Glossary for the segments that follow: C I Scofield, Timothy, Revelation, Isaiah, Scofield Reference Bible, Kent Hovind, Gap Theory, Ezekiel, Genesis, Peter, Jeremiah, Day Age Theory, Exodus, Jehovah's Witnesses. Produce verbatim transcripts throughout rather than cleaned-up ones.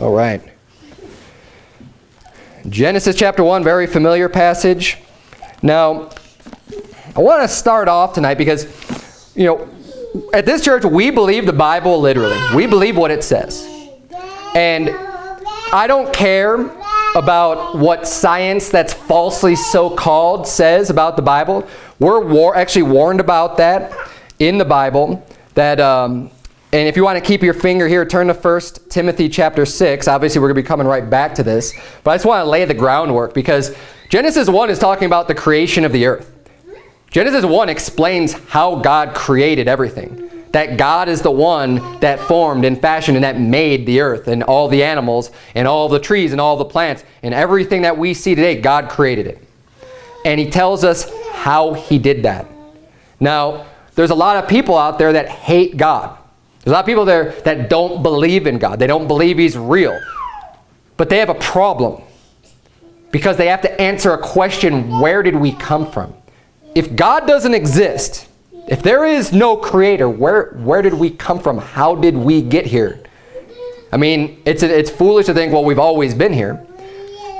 All right. Genesis chapter one, very familiar passage. Now, I want to start off tonight because, you know, at this church, we believe the Bible literally. We believe what it says. And I don't care about what science that's falsely so-called says about the Bible. We're war actually warned about that in the Bible. That, um, and if you want to keep your finger here, turn to First Timothy chapter six. Obviously, we're going to be coming right back to this. But I just want to lay the groundwork because Genesis one is talking about the creation of the earth. Genesis one explains how God created everything. That God is the one that formed and fashioned and that made the earth and all the animals and all the trees and all the plants and everything that we see today, God created it. And he tells us how he did that. Now, there's a lot of people out there that hate God. There's a lot of people there that don't believe in God. They don't believe he's real. But they have a problem because they have to answer a question, where did we come from? If God doesn't exist, if there is no creator, where, where did we come from? How did we get here? I mean, it's, it's foolish to think, well, we've always been here.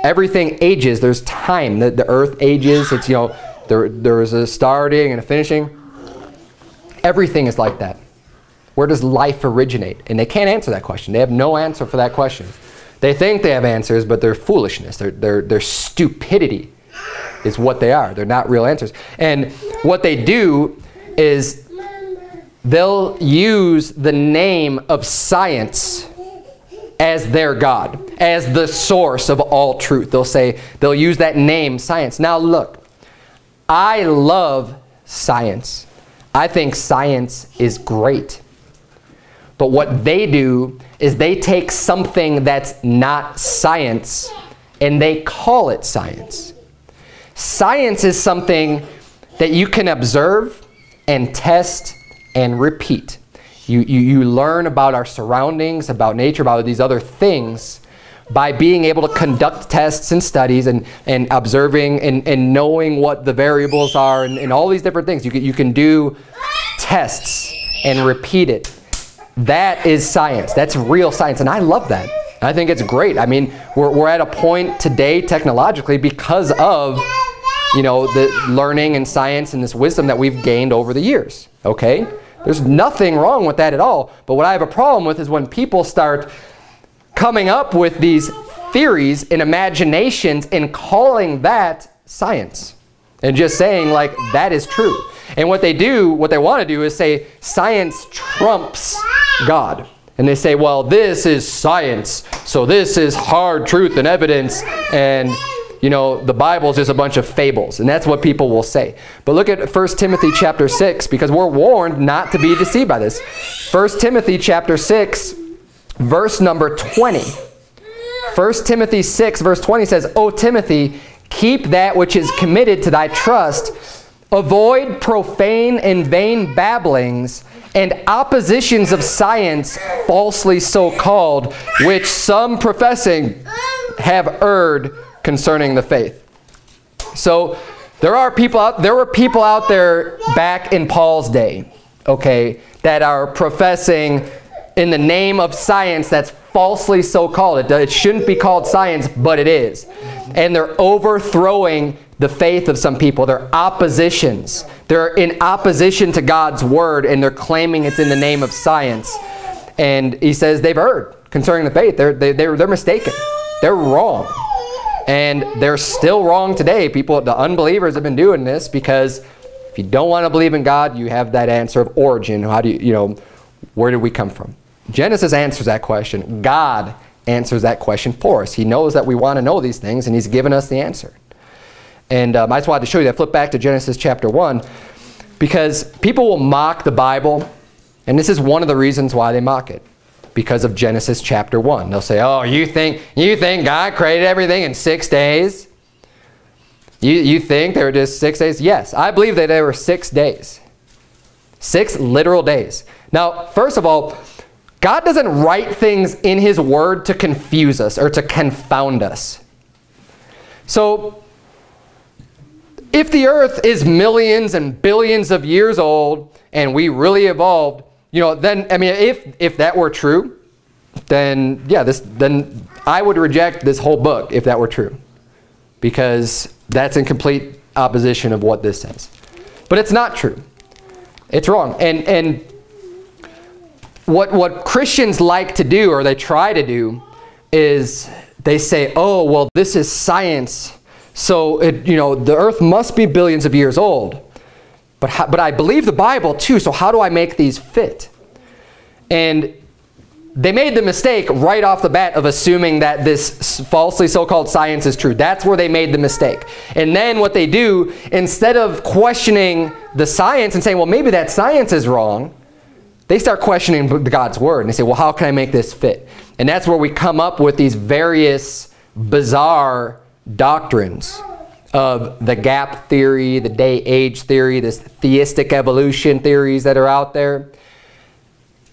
Everything ages. There's time. The, the earth ages. It's, you know, there, there is a starting and a finishing. Everything is like that. Where does life originate? And they can't answer that question. They have no answer for that question. They think they have answers, but their foolishness, their, their, their stupidity is what they are. They're not real answers. And what they do is they'll use the name of science as their God, as the source of all truth. They'll say, they'll use that name, science. Now look, I love science. I think science is great. But what they do is they take something that's not science and they call it science. Science is something that you can observe and test and repeat. You, you, you learn about our surroundings, about nature, about these other things by being able to conduct tests and studies and, and observing and, and knowing what the variables are and, and all these different things. You can, you can do tests and repeat it. That is science. That's real science. And I love that. I think it's great. I mean, we're, we're at a point today technologically because of you know, the learning and science and this wisdom that we've gained over the years, okay? There's nothing wrong with that at all. But what I have a problem with is when people start coming up with these theories and imaginations and calling that science and just saying, like, that is true. And what they do, what they want to do is say science trumps God. And they say, well, this is science, so this is hard truth and evidence, and you know, the Bible is just a bunch of fables. And that's what people will say. But look at First Timothy chapter six, because we're warned not to be deceived by this. First Timothy chapter six, verse number twenty. First Timothy six, verse twenty says, O Timothy, keep that which is committed to thy trust. Avoid profane and vain babblings and oppositions of science, falsely so called, which some professing have erred concerning the faith. So there are people out there were people out there back in Paul's day, okay, that are professing in the name of science that's falsely so called. It, it shouldn't be called science, but it is. And they're overthrowing the faith of some people. They're oppositions. They're in opposition to God's word, and they're claiming it's in the name of science. And he says they've erred concerning the faith. They're they, they're they're mistaken. They're wrong. And they're still wrong today. People, the unbelievers have been doing this because if you don't want to believe in God, you have that answer of origin. How do you, you know, where did we come from? Genesis answers that question. God answers that question for us. He knows that we want to know these things, and he's given us the answer. And um, I just wanted to show you that. Flip back to Genesis chapter one, because people will mock the Bible, and this is one of the reasons why they mock it. Because of Genesis chapter one. They'll say, oh, you think, you think God created everything in six days? You, you think there were just six days? Yes, I believe that there were six days. Six literal days. Now, first of all, God doesn't write things in his word to confuse us or to confound us. So, if the earth is millions and billions of years old and we really evolved, you know, then, I mean, if, if that were true, then yeah, this then I would reject this whole book if that were true, because that's in complete opposition of what this says. But it's not true. It's wrong. And and what what Christians like to do, or they try to do, is they say, "Oh, well, this is science, so it you know the earth must be billions of years old." But how, but I believe the Bible too, so how do I make these fit? And they made the mistake right off the bat of assuming that this falsely so-called science is true. That's where they made the mistake. And then what they do, instead of questioning the science and saying, well, maybe that science is wrong, they start questioning God's word. And they say, well, how can I make this fit? And that's where we come up with these various bizarre doctrines of the gap theory, the day-age theory, this theistic evolution theories that are out there.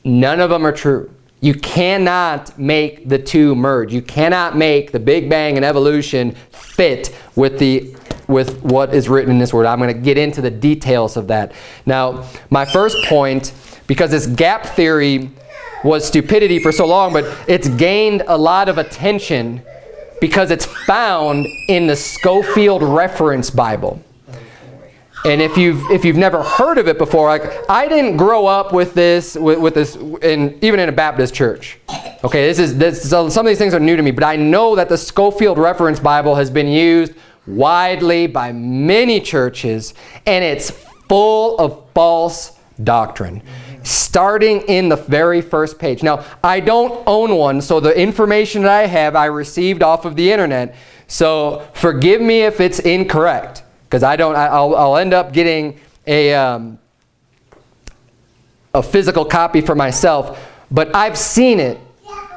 None of them are true. You cannot make the two merge. You cannot make the Big Bang and evolution fit with the with what is written in this word. I'm going to get into the details of that. Now, my first point, because this gap theory was stupidity for so long, but it's gained a lot of attention because it's found in the Scofield Reference Bible. And if you've, if you've never heard of it before, like, I didn't grow up with this, with, with this in, even in a Baptist church. Okay, this is, this, some of these things are new to me, but I know that the Scofield Reference Bible has been used widely by many churches, and it's full of false doctrine, starting in the very first page. Now, I don't own one, so the information that I have, I received off of the internet, so forgive me if it's incorrect. Because I don't, I'll, I'll end up getting a um, a physical copy for myself, but I've seen it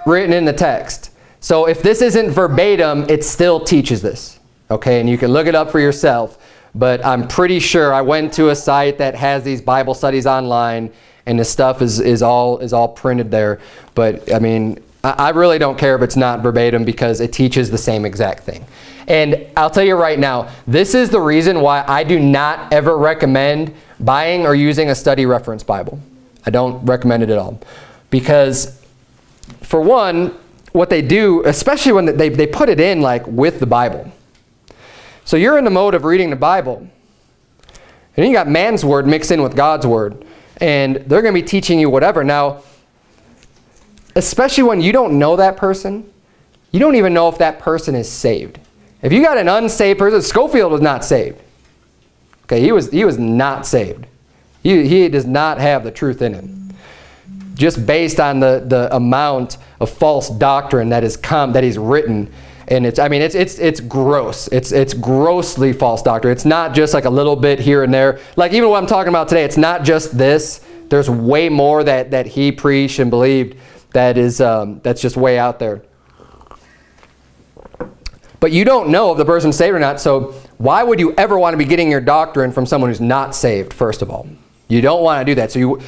written in the text. So if this isn't verbatim, it still teaches this, okay? And you can look it up for yourself. But I'm pretty sure I went to a site that has these Bible studies online, and the stuff is is all is all printed there. But I mean, I, I really don't care if it's not verbatim, because it teaches the same exact thing. And I'll tell you right now, this is the reason why I do not ever recommend buying or using a study reference Bible. I don't recommend it at all. Because for one, what they do, especially when they, they put it in like with the Bible. So you're in the mode of reading the Bible, and then you got man's word mixed in with God's word. And they're going to be teaching you whatever. Now, especially when you don't know that person, you don't even know if that person is saved. If you got an unsaved person, Scofield was not saved. Okay, he was, he was not saved. He, he does not have the truth in him. Just based on the, the amount of false doctrine that has come, that he's written. And it's, I mean, it's, it's, it's gross. It's, it's grossly false doctrine. It's not just like a little bit here and there. Like even what I'm talking about today, it's not just this. There's way more that, that he preached and believed that is, um, that's just way out there. But you don't know if the person's saved or not, so why would you ever want to be getting your doctrine from someone who's not saved, first of all? You don't want to do that. So you,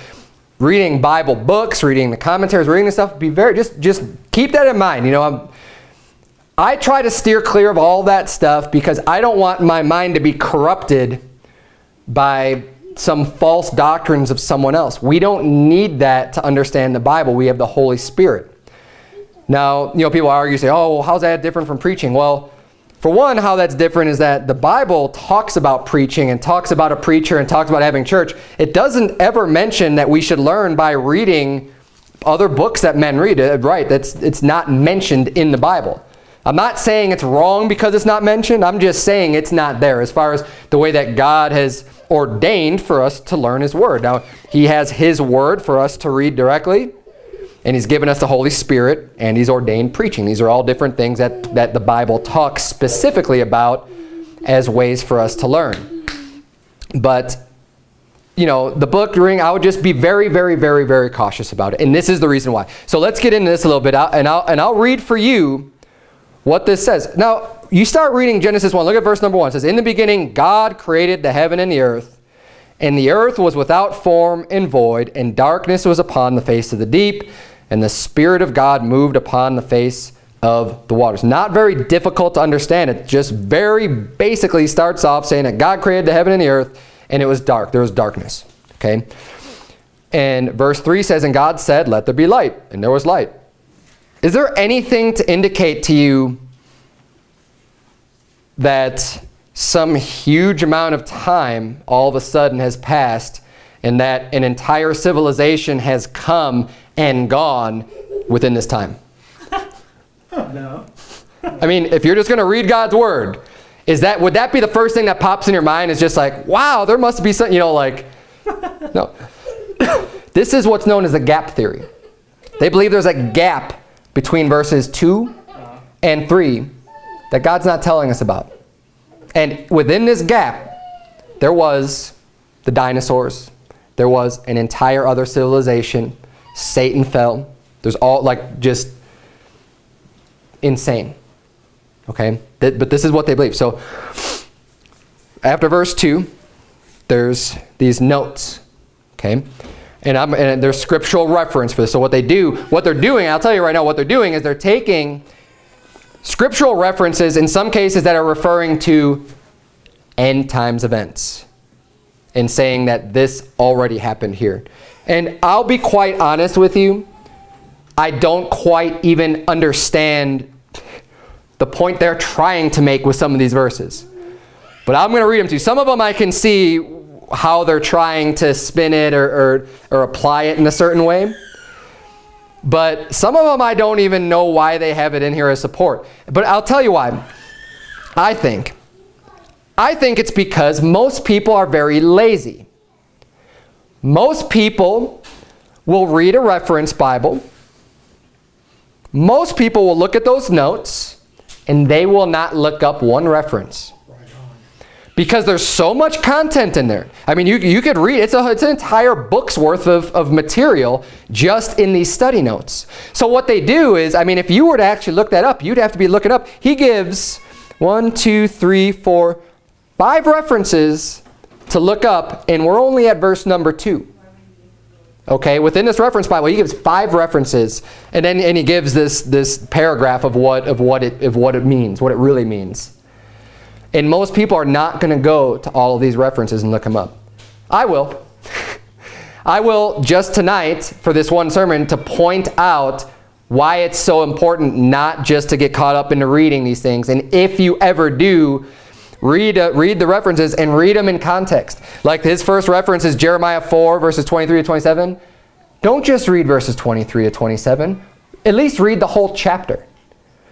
reading Bible books, reading the commentaries, reading this stuff, be very, just, just keep that in mind. You know, I'm, I try to steer clear of all that stuff because I don't want my mind to be corrupted by some false doctrines of someone else. We don't need that to understand the Bible. We have the Holy Spirit. Now, you know, people argue, say, oh, well, how's that different from preaching? Well, for one, how that's different is that the Bible talks about preaching and talks about a preacher and talks about having church. It doesn't ever mention that we should learn by reading other books that men read. Right, that's, it's not mentioned in the Bible. I'm not saying it's wrong because it's not mentioned. I'm just saying it's not there as far as the way that God has ordained for us to learn His Word. Now, He has His Word for us to read directly. And He's given us the Holy Spirit, and He's ordained preaching. These are all different things that, that the Bible talks specifically about as ways for us to learn. But, you know, the book ring, I would just be very, very, very, very cautious about it. And this is the reason why. So let's get into this a little bit, and I'll, and I'll read for you what this says. Now, you start reading Genesis one. Look at verse number one. It says, "In the beginning, God created the heaven and the earth, and the earth was without form and void, and darkness was upon the face of the deep. And the Spirit of God moved upon the face of the waters." Not very difficult to understand. It just very basically starts off saying that God created the heaven and the earth, and it was dark. There was darkness. Okay? And verse three says, "And God said, let there be light. And there was light." Is there anything to indicate to you that some huge amount of time all of a sudden has passed and that an entire civilization has come and gone within this time? No. I mean, if you're just going to read God's word, is that, would that be the first thing that pops in your mind is just like, wow, there must be something, you know, like, no. This is what's known as the gap theory. They believe there's a gap between verses two and three that God's not telling us about. And within this gap, there was the dinosaurs. There was an entire other civilization. Satan fell. There's all, like, just insane. Okay? Th- but this is what they believe. So, after verse two, there's these notes. Okay? And, I'm, and there's scriptural reference for this. So what they do, what they're doing, I'll tell you right now, what they're doing is they're taking scriptural references in some cases that are referring to end times events and saying that this already happened here. And I'll be quite honest with you, I don't quite even understand the point they're trying to make with some of these verses. But I'm going to read them to you. Some of them I can see how they're trying to spin it or, or, or apply it in a certain way. But some of them I don't even know why they have it in here as support. But I'll tell you why. I think. I think it's because most people are very lazy. Most people will read a reference Bible. Most people will look at those notes and they will not look up one reference. Because there's so much content in there. I mean, you, you could read, it's, a, it's an entire book's worth of, of material just in these study notes. So what they do is, I mean, if you were to actually look that up, you'd have to be looking up. He gives one, two, three, four, five references to look up, and we're only at verse number two. Okay, within this reference Bible, he gives five references, and then and he gives this, this paragraph of what, of, what it, of what it means, what it really means. And most people are not going to go to all of these references and look them up. I will. I will just tonight for this one sermon to point out why it's so important not just to get caught up into reading these things. And if you ever do, read, uh, read the references and read them in context. Like his first reference is Jeremiah four, verses twenty-three to twenty-seven. Don't just read verses twenty-three to twenty-seven. At least read the whole chapter.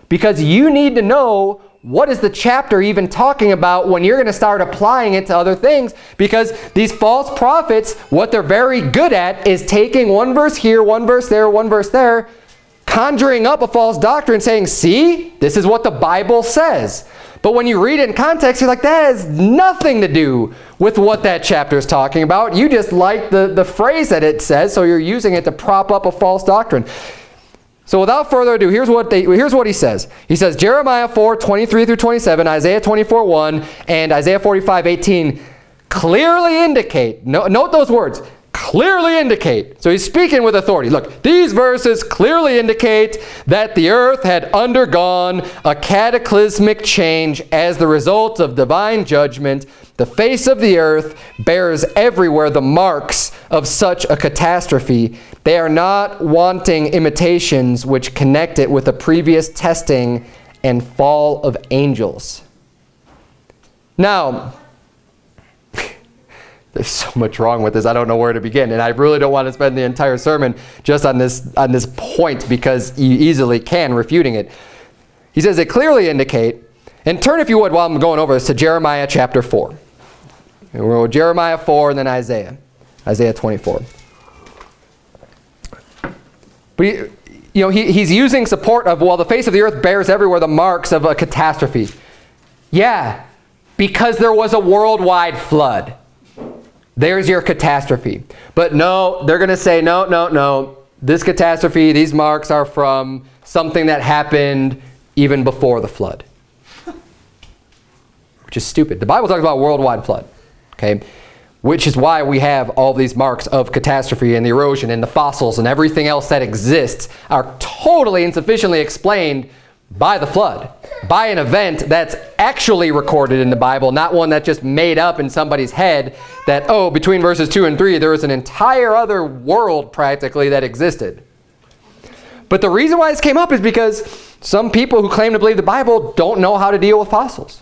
Because you need to know what is the chapter even talking about when you're going to start applying it to other things, because these false prophets, what they're very good at is taking one verse here, one verse there, one verse there, conjuring up a false doctrine saying, see, this is what the Bible says. But when you read it in context, you're like, that has nothing to do with what that chapter is talking about. You just like the, the phrase that it says, so you're using it to prop up a false doctrine. So without further ado, here's what, they, here's what he says. He says, Jeremiah four, twenty-three through twenty-seven, Isaiah twenty-four, one, and Isaiah forty-five, eighteen clearly indicate, no, note those words, clearly indicate. So he's speaking with authority. Look, these verses clearly indicate that the earth had undergone a cataclysmic change as the result of divine judgment. The face of the earth bears everywhere the marks of such a catastrophe. They are not wanting imitations which connect it with the previous testing and fall of angels. Now, there's so much wrong with this. I don't know where to begin. And I really don't want to spend the entire sermon just on this, on this point because you easily can refuting it. He says, they clearly indicate, and turn if you would while I'm going over this to Jeremiah chapter four. And we'll go Jeremiah four and then Isaiah. Isaiah twenty-four. But, he, you know, he, he's using support of, well, the face of the earth bears everywhere the marks of a catastrophe. Yeah, because there was a worldwide flood. There's your catastrophe. But no, they're going to say, no, no, no. This catastrophe, these marks are from something that happened even before the flood. Which is stupid. The Bible talks about worldwide flood. Okay? Which is why we have all these marks of catastrophe and the erosion and the fossils and everything else that exists are totally insufficiently explained by the flood, by an event that's actually recorded in the Bible, not one that's just made up in somebody's head that, oh, between verses two and three, there was an entire other world practically that existed. But the reason why this came up is because some people who claim to believe the Bible don't know how to deal with fossils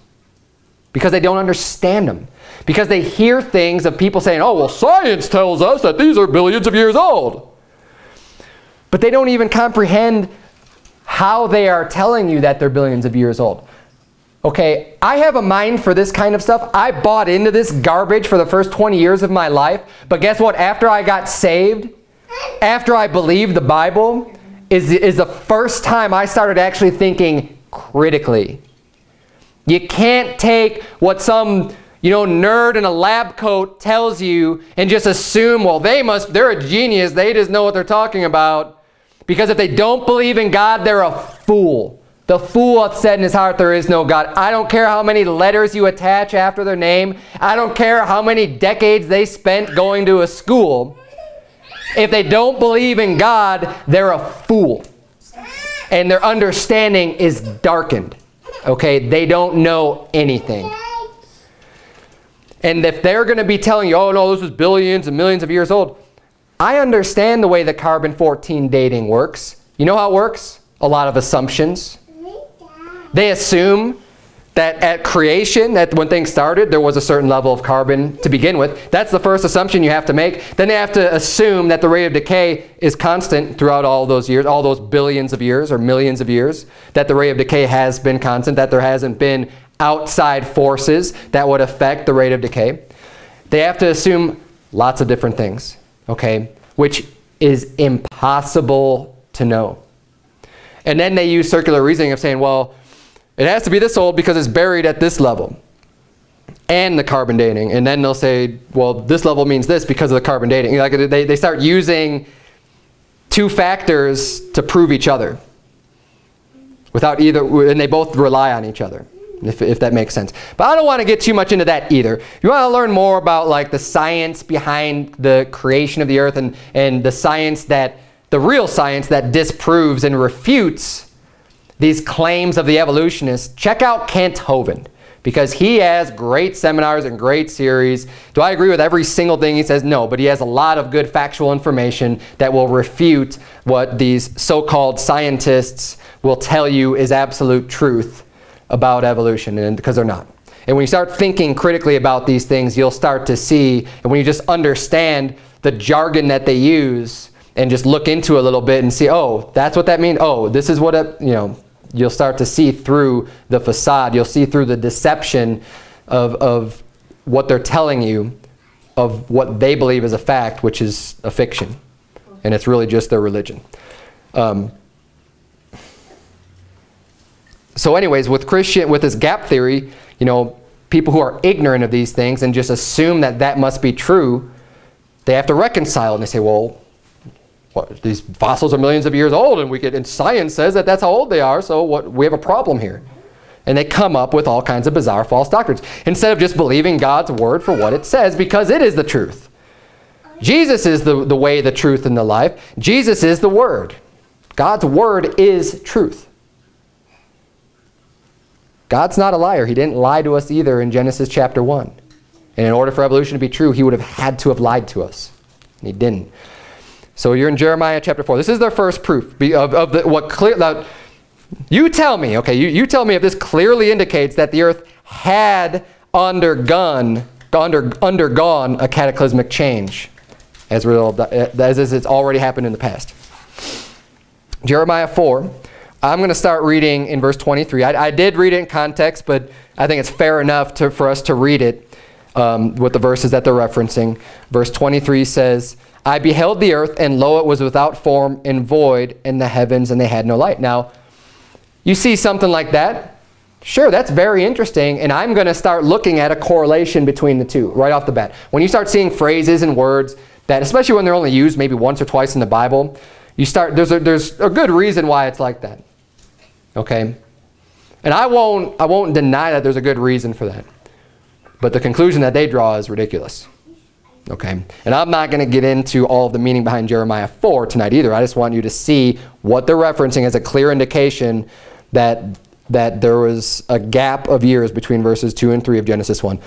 because they don't understand them, because they hear things of people saying, oh, well, science tells us that these are billions of years old. But they don't even comprehend how they are telling you that they're billions of years old. Okay, I have a mind for this kind of stuff. I bought into this garbage for the first twenty years of my life. But guess what? After I got saved, after I believed the Bible, is, is the first time I started actually thinking critically. You can't take what some, you know, nerd in a lab coat tells you and just assume, well, they must, they're a genius. They just know what they're talking about. Because if they don't believe in God, they're a fool. The fool hath said in his heart, there is no God. I don't care how many letters you attach after their name. I don't care how many decades they spent going to a school. If they don't believe in God, they're a fool. And their understanding is darkened. Okay, they don't know anything. And if they're going to be telling you, oh no, this is billions and millions of years old. I understand the way the carbon fourteen dating works. You know how it works? A lot of assumptions. They assume that at creation, that when things started, there was a certain level of carbon to begin with. That's the first assumption you have to make. Then they have to assume that the rate of decay is constant throughout all those years, all those billions of years or millions of years, that the rate of decay has been constant, that there hasn't been outside forces that would affect the rate of decay. They have to assume lots of different things, okay, which is impossible to know. And then they use circular reasoning of saying, well, it has to be this old because it's buried at this level and the carbon dating. And then they'll say, well, this level means this because of the carbon dating. Like they, they start using two factors to prove each other without either, and they both rely on each other, if, if that makes sense. But I don't want to get too much into that either. You want to learn more about like the science behind the creation of the earth and, and the science that, the real science that disproves and refutes these claims of the evolutionists, check out Kent Hovind because he has great seminars and great series. Do I agree with every single thing he says? No, but he has a lot of good factual information that will refute what these so-called scientists will tell you is absolute truth about evolution, and because they're not. And when you start thinking critically about these things, you'll start to see, and when you just understand the jargon that they use, and just look into a little bit and see, oh, that's what that means. Oh, this is what it, you know, you'll start to see through the facade. You'll see through the deception of, of what they're telling you of what they believe is a fact, which is a fiction. And it's really just their religion. Um, so anyways, with Christian, with this gap theory, you know, people who are ignorant of these things and just assume that that must be true, they have to reconcile. And they say, well, what, these fossils are millions of years old, and we get, and science says that that's how old they are, so what, we have a problem here. And they come up with all kinds of bizarre false doctrines instead of just believing God's word for what it says, because it is the truth. Jesus is the, the way, the truth, and the life. Jesus is the word. God's word is truth. God's not a liar. He didn't lie to us either in Genesis chapter one. And in order for evolution to be true, he would have had to have lied to us. And he didn't. So you're in Jeremiah chapter four. This is their first proof of, of the, what clear. Now, you tell me, okay, you, you tell me if this clearly indicates that the earth had undergone, under, undergone a cataclysmic change as, real, as it's already happened in the past. Jeremiah four, I'm going to start reading in verse twenty-three. I, I did read it in context, but I think it's fair enough to, for us to read it um, with the verses that they're referencing. Verse twenty-three says, I beheld the earth, and lo, it was without form and void, and the heavens, and they had no light. Now, you see something like that? Sure, that's very interesting, and I'm going to start looking at a correlation between the two right off the bat. When you start seeing phrases and words that, especially when they're only used maybe once or twice in the Bible, you start, there's a, there's a good reason why it's like that, okay? And I won't, I won't deny that there's a good reason for that, but the conclusion that they draw is ridiculous. Okay, and I'm not going to get into all of the meaning behind Jeremiah four tonight either. I just want you to see what they're referencing as a clear indication that, that there was a gap of years between verses two and three of Genesis one.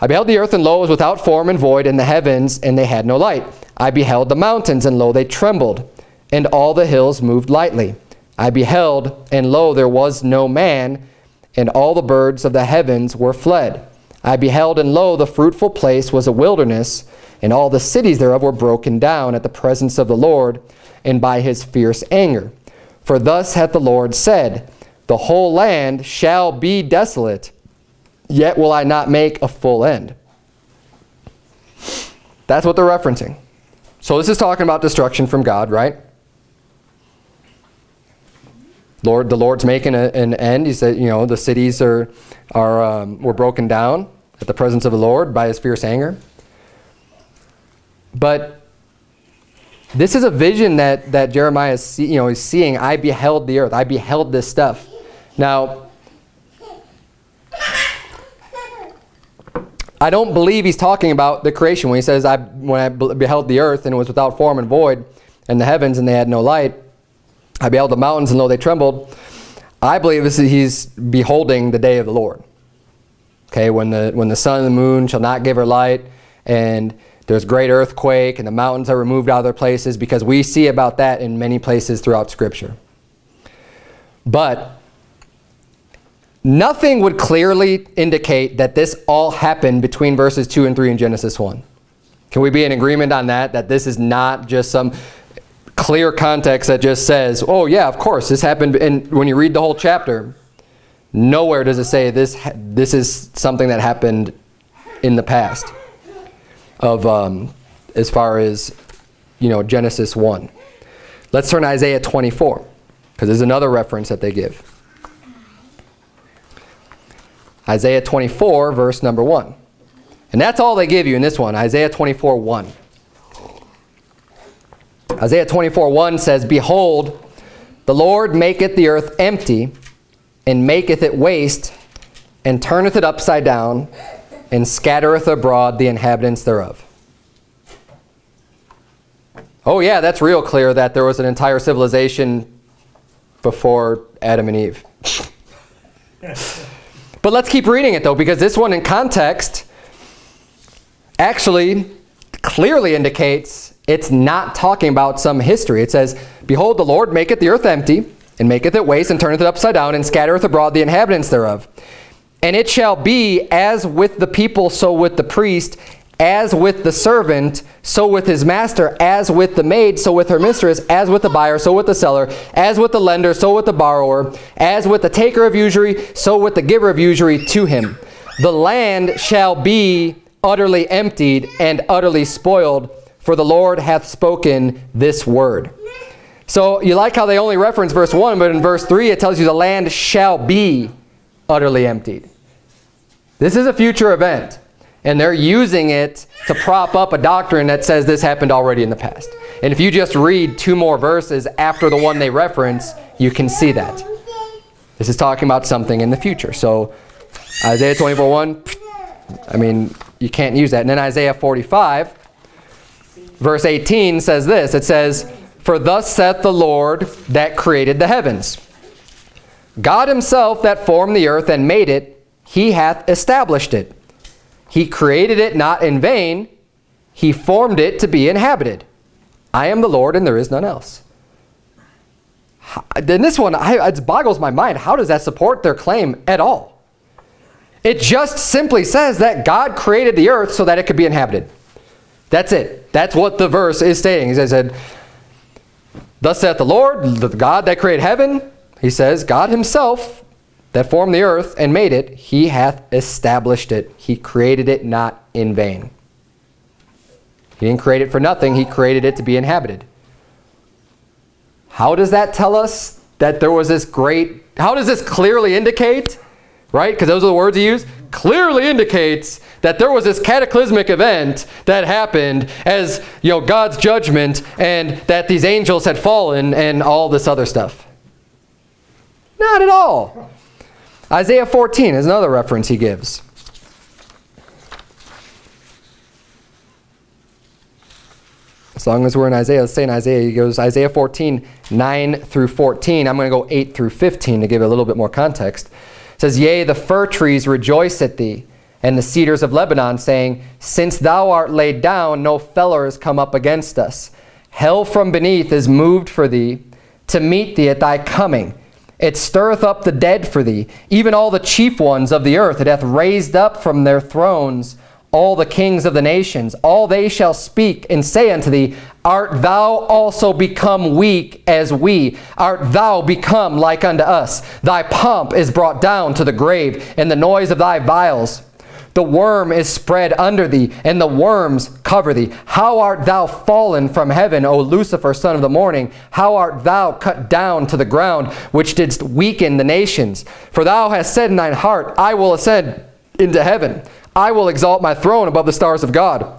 I beheld the earth, and lo, it was without form and void, and the heavens, and they had no light. I beheld the mountains, and lo, they trembled. and all the hills moved lightly. I beheld, and lo, there was no man, and all the birds of the heavens were fled. I beheld, and lo, the fruitful place was a wilderness, and all the cities thereof were broken down at the presence of the Lord, and by his fierce anger. For thus hath the Lord said, the whole land shall be desolate, yet will I not make a full end. That's what they're referencing. So this is talking about destruction from God, right? Lord, the Lord's making a, an end. He said, you know, the cities are, are, um, were broken down at the presence of the Lord by his fierce anger. But this is a vision that, that Jeremiah is, see, you know, is seeing. I beheld the earth. I beheld this stuff. Now, I don't believe he's talking about the creation. When he says, I, when I beheld the earth and it was without form and void, and the heavens and they had no light, I beheld the mountains and lo, they trembled. I believe this is, he's beholding the day of the Lord. Okay, when the, when the sun and the moon shall not give her light, and there's great earthquake, and the mountains are removed out of their places, because we see about that in many places throughout Scripture. But nothing would clearly indicate that this all happened between verses two and three in Genesis one. Can we be in agreement on that, that this is not just some clear context that just says, oh yeah, of course, this happened? And when you read the whole chapter, nowhere does it say this, this is something that happened in the past of, um, as far as, you know, Genesis one. Let's turn to Isaiah twenty-four, because there's another reference that they give. Isaiah twenty-four, verse number one. And that's all they give you in this one, Isaiah twenty-four, one. Isaiah twenty-four, one says, behold, the Lord maketh the earth empty, and maketh it waste, and turneth it upside down, and scattereth abroad the inhabitants thereof. Oh yeah, that's real clear that there was an entire civilization before Adam and Eve. But let's keep reading it though, because this one in context actually clearly indicates it's not talking about some history. It says, behold, the Lord maketh the earth empty, and maketh it waste, and turneth it upside down, and scattereth abroad the inhabitants thereof. And it shall be as with the people, so with the priest, as with the servant, so with his master, as with the maid, so with her mistress, as with the buyer, so with the seller, as with the lender, so with the borrower, as with the taker of usury, so with the giver of usury to him. The land shall be utterly emptied and utterly spoiled, for the Lord hath spoken this word. So you like how they only reference verse one, but in verse three it tells you the land shall be utterly emptied. This is a future event, and they're using it to prop up a doctrine that says this happened already in the past. And if you just read two more verses after the one they reference, you can see that. This is talking about something in the future. So Isaiah twenty-four, one, I mean, you can't use that. And then Isaiah forty-five, verse eighteen says this. It says, for thus saith the Lord that created the heavens, God himself that formed the earth and made it, he hath established it. He created it not in vain. He formed it to be inhabited. I am the Lord, and there is none else. Then this one, I, it boggles my mind. How does that support their claim at all? It just simply says that God created the earth so that it could be inhabited. That's it. That's what the verse is stating. He said, thus saith the Lord, the God that created heaven. He says, God himself that formed the earth and made it, he hath established it. He created it not in vain. He didn't create it for nothing. He created it to be inhabited. How does that tell us that there was this great... How does this clearly indicate, right? Because those are the words he used. Clearly indicates that there was this cataclysmic event that happened as, you know, God's judgment, and that these angels had fallen and all this other stuff. Not at all. Isaiah fourteen is another reference he gives. As long as we're in Isaiah, let's stay in Isaiah. He goes Isaiah fourteen, nine through fourteen. I'm going to go eight through fifteen to give it a little bit more context. It says, yea, the fir trees rejoice at thee, and the cedars of Lebanon, saying, since thou art laid down, no feller is come up against us. Hell from beneath is moved for thee, to meet thee at thy coming. It stirreth up the dead for thee, even all the chief ones of the earth. It hath raised up from their thrones all the kings of the nations. All they shall speak and say unto thee, Art thou also become weak as we? Art thou become like unto us? Thy pomp is brought down to the grave, and the noise of thy vials. The worm is spread under thee, and the worms cover thee. How art thou fallen from heaven, O Lucifer, son of the morning? How art thou cut down to the ground, which didst weaken the nations? For thou hast said in thine heart, I will ascend into heaven. I will exalt my throne above the stars of God.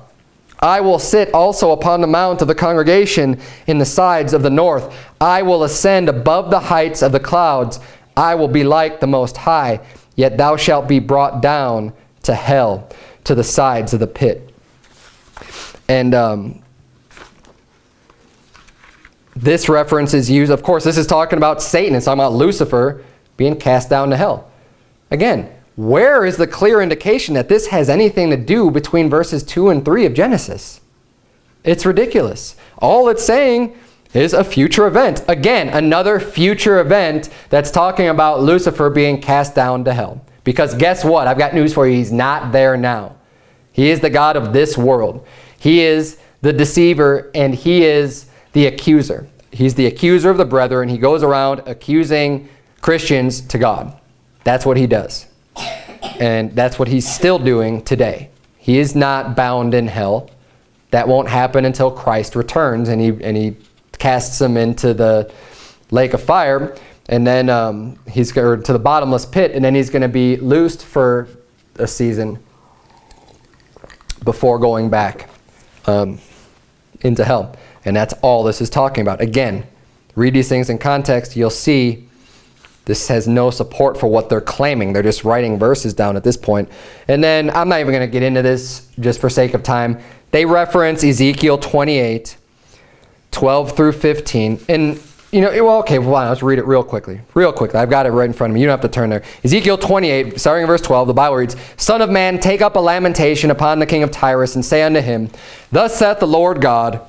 I will sit also upon the mount of the congregation in the sides of the north. I will ascend above the heights of the clouds. I will be like the Most High. Yet thou shalt be brought down to hell, to the sides of the pit. And um, this reference is used, of course, this is talking about Satan. It's talking about Lucifer being cast down to hell. Again, where is the clear indication that this has anything to do between verses two and three of Genesis? It's ridiculous. All it's saying is a future event. Again, another future event that's talking about Lucifer being cast down to hell. Because guess what? I've got news for you. He's not there now. He is the god of this world. He is the deceiver, and he is the accuser. He's the accuser of the brethren. He goes around accusing Christians to God. That's what he does. And that's what he's still doing today. He is not bound in hell. That won't happen until Christ returns, and he, and he casts him into the lake of fire. And then um, he's going to the bottomless pit, and then he's going to be loosed for a season before going back um, into hell. And that's all this is talking about. Again, read these things in context. You'll see this has no support for what they're claiming. They're just writing verses down at this point. And then I'm not even going to get into this just for sake of time. They reference Ezekiel twenty-eight, twelve through fifteen. And you know, well, okay, well, let's read it real quickly. Real quickly. I've got it right in front of me. You don't have to turn there. Ezekiel twenty-eight, starting in verse twelve, the Bible reads, Son of man, take up a lamentation upon the king of Tyrus, and say unto him, Thus saith the Lord God,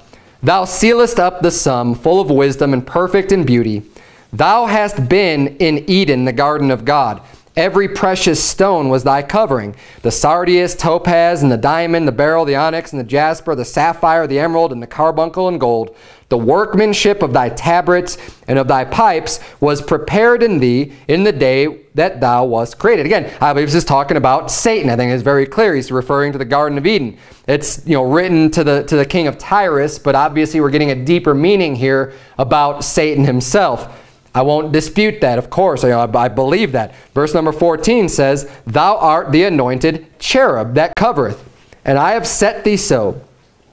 Thou sealest up the sum, full of wisdom and perfect in beauty. Thou hast been in Eden, the garden of God. Every precious stone was thy covering, the sardius, topaz, and the diamond, the beryl, the onyx, and the jasper, the sapphire, the emerald, and the carbuncle, and gold. The workmanship of thy tabrets and of thy pipes was prepared in thee in the day that thou wast created. Again, I believe this is talking about Satan. I think it's very clear. He's referring to the Garden of Eden. It's, you know, written to the, to the king of Tyrus, but obviously we're getting a deeper meaning here about Satan himself. I won't dispute that, of course. I, I believe that. Verse number fourteen says, Thou art the anointed cherub that covereth, and I have set thee so.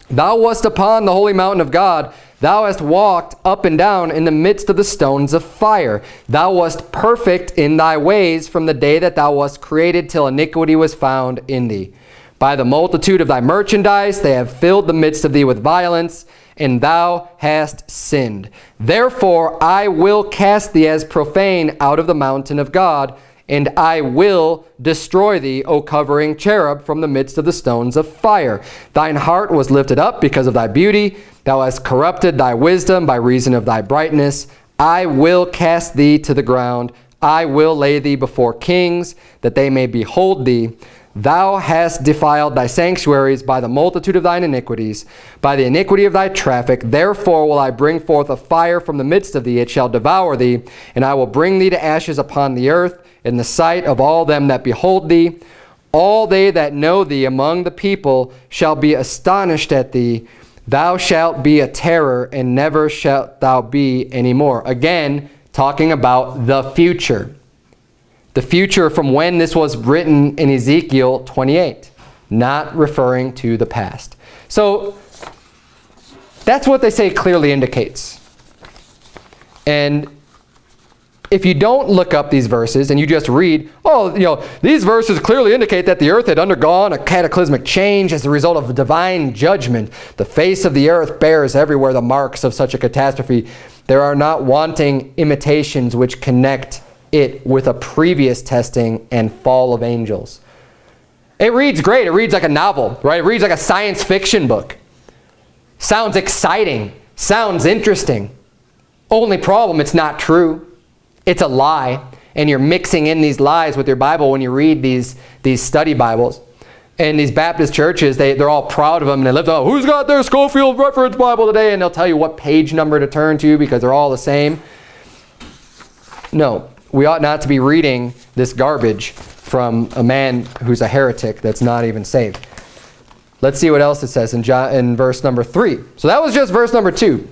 Thou wast upon the holy mountain of God. Thou hast walked up and down in the midst of the stones of fire. Thou wast perfect in thy ways from the day that thou wast created till iniquity was found in thee. By the multitude of thy merchandise they have filled the midst of thee with violence, and thou hast sinned. Therefore I will cast thee as profane out of the mountain of God, and I will destroy thee, O covering cherub, from the midst of the stones of fire. Thine heart was lifted up because of thy beauty. Thou hast corrupted thy wisdom by reason of thy brightness. I will cast thee to the ground. I will lay thee before kings, that they may behold thee. Thou hast defiled thy sanctuaries by the multitude of thine iniquities, by the iniquity of thy traffic. Therefore will I bring forth a fire from the midst of thee. It shall devour thee, and I will bring thee to ashes upon the earth in the sight of all them that behold thee. All they that know thee among the people shall be astonished at thee. Thou shalt be a terror, and never shalt thou be any more. Again, talking about the future. The future from when this was written in Ezekiel twenty-eight, not referring to the past. So that's what they say clearly indicates. And if you don't look up these verses and you just read, oh, you know, these verses clearly indicate that the earth had undergone a cataclysmic change as a result of divine judgment. The face of the earth bears everywhere the marks of such a catastrophe. There are not wanting imitations which connect it with a previous testing and fall of angels. It reads great. It reads like a novel, right? It reads like a science fiction book. Sounds exciting. Sounds interesting. Only problem, it's not true. It's a lie. And you're mixing in these lies with your Bible when you read these, these study Bibles. And these Baptist churches, they, they're all proud of them. And they lift up, who's got their Scofield Reference Bible today? And they'll tell you what page number to turn to because they're all the same. No, we ought not to be reading this garbage from a man who's a heretic that's not even saved. Let's see what else it says in, John, in verse number three. So that was just verse number two,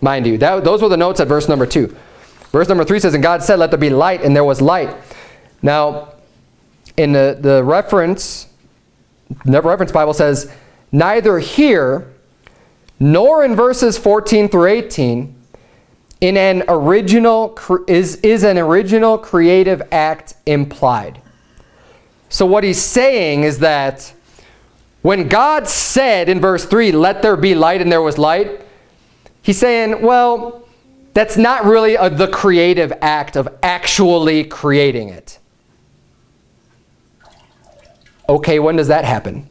mind you. That, those were the notes at verse number two. Verse number three says, and God said, let there be light, and there was light. Now, in the, the reference, the reference Bible says, neither here, nor in verses fourteen through eighteen, in an original, is, is an original creative act implied. So what he's saying is that when God said in verse three, let there be light, and there was light, he's saying, well, that's not really a, the creative act of actually creating it. Okay, when does that happen?